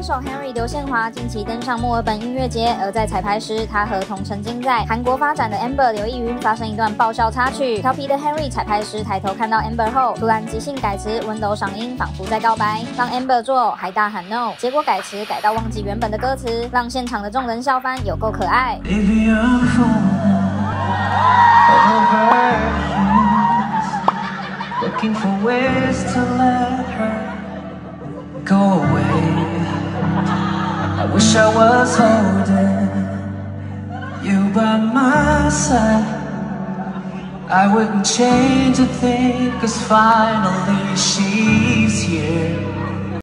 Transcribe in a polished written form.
歌手 Henry 刘宪华近期登上墨尔本音乐节，而在彩排时，他和同曾经在韩国发展的 Amber 刘奕云发生一段爆笑插曲。调皮的 Henry 彩排时抬头看到 Amber 后，突然即兴改词，温柔嗓音仿佛在告白，让 Amber 作呕，还大喊 no， 结果改词改到忘记原本的歌词，让现场的众人笑翻，有够可爱。Go away. I wish I was holding you by my side. I wouldn't change a thing, 'cause finally she's here.